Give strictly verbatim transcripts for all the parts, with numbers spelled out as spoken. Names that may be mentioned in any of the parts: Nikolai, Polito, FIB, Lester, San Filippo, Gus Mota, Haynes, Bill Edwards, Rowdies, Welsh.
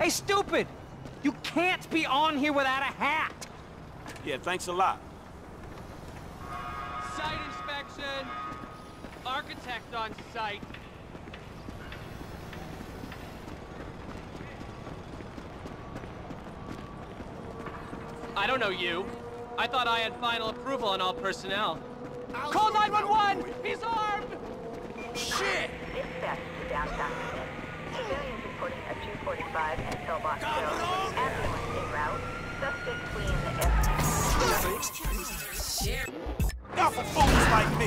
Hey, stupid! You can't be on here without a hat! Yeah, thanks a lot. Site inspection! Architect on site. I don't know you. I thought I had final approval on all personnel. I'll call nine one one! He's armed! Shit! Dispatch to downtown. Civilians reporting at two forty-five and Hillbox Road. Ambulance en route. Suspect fleeing the F I B. Shit! Not for fools like me!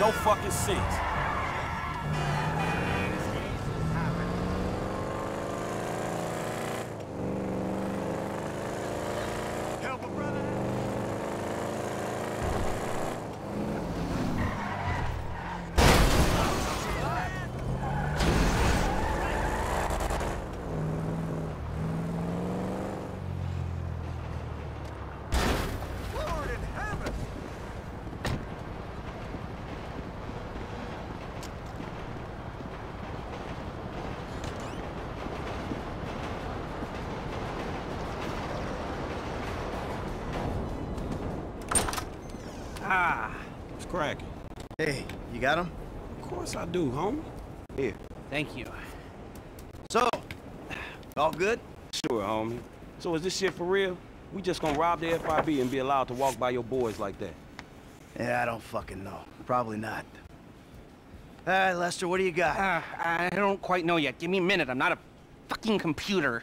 No fucking sense. Cracking. Hey, you got him? Of course I do, homie. Here. Thank you. So, all good? Sure, homie. So is this shit for real? We just gonna rob the F I B and be allowed to walk by your boys like that? Yeah, I don't fucking know. Probably not. All right, Lester, what do you got? Uh, I don't quite know yet. Give me a minute. I'm not a fucking computer.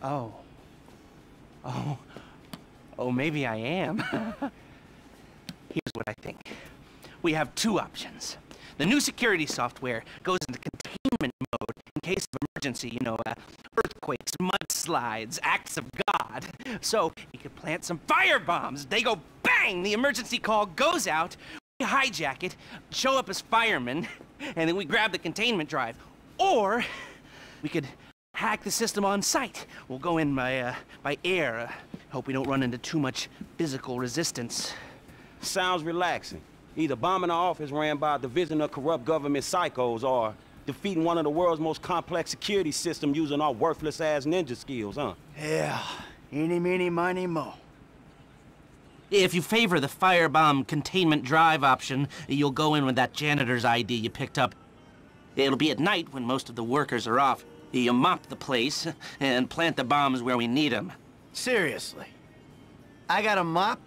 Oh. Oh. Oh, maybe I am. Here's what I think. We have two options. The new security software goes into containment mode in case of emergency, you know, uh, earthquakes, mudslides, acts of God. So we could plant some firebombs. They go bang, the emergency call goes out, we hijack it, show up as firemen, and then we grab the containment drive. Or we could hack the system on site. We'll go in by, uh, by air. Uh, hope we don't run into too much physical resistance. Sounds relaxing. Either bombing an office ran by a division of corrupt government psychos or defeating one of the world's most complex security systems using our worthless-ass ninja skills, huh? Yeah. Eeny, meeny, miny, mo. If you favor the firebomb containment drive option, you'll go in with that janitor's I D you picked up. It'll be at night when most of the workers are off. You mop the place and plant the bombs where we need them. Seriously? I got a mop?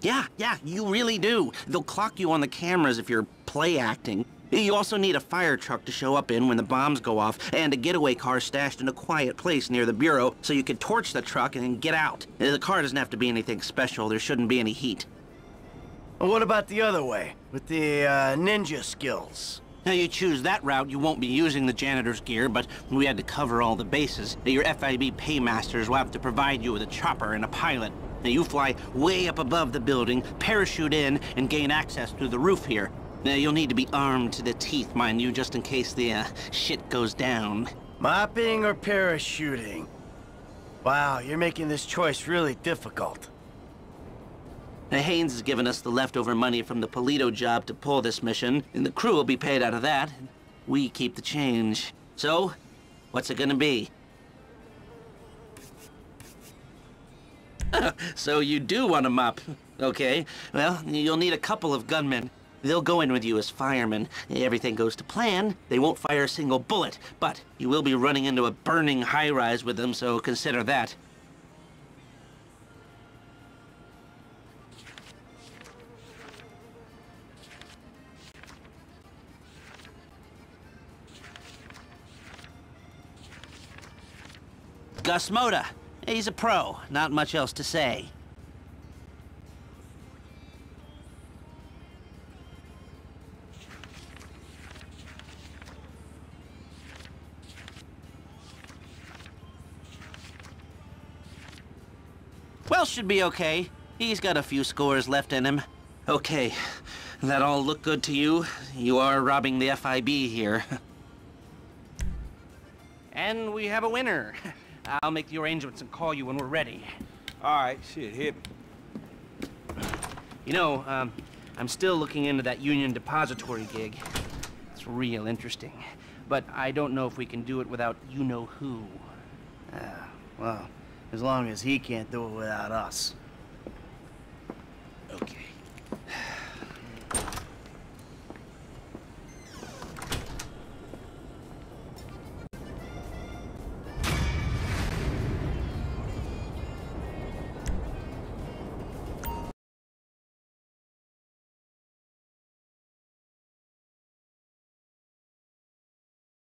Yeah, yeah, you really do. They'll clock you on the cameras if you're play acting. You also need a fire truck to show up in when the bombs go off, and a getaway car stashed in a quiet place near the bureau so you could torch the truck and then get out. The car doesn't have to be anything special. There shouldn't be any heat. Well, what about the other way, with the uh, ninja skills? Now, you choose that route, you won't be using the janitor's gear, but we had to cover all the bases. Now, your F I B paymasters will have to provide you with a chopper and a pilot. Now, you fly way up above the building, parachute in, and gain access through the roof here. Now, you'll need to be armed to the teeth, mind you, just in case the uh, shit goes down. Mopping or parachuting? Wow, you're making this choice really difficult. Now, Haynes has given us the leftover money from the Polito job to pull this mission, and the crew will be paid out of that. We keep the change. So, what's it gonna be? So you do want to mop. Okay, well, you'll need a couple of gunmen. They'll go in with you as firemen. Everything goes to plan. They won't fire a single bullet, but you will be running into a burning high-rise with them, so consider that. Gus Mota. He's a pro. Not much else to say. Welsh should be okay. He's got a few scores left in him. Okay. That all look good to you? You are robbing the F I B here. And we have a winner. I'll make the arrangements and call you when we're ready. All right, shit, hit me. You know, um, I'm still looking into that union depository gig. It's real interesting. But I don't know if we can do it without you-know-who. Uh, well, as long as he can't do it without us.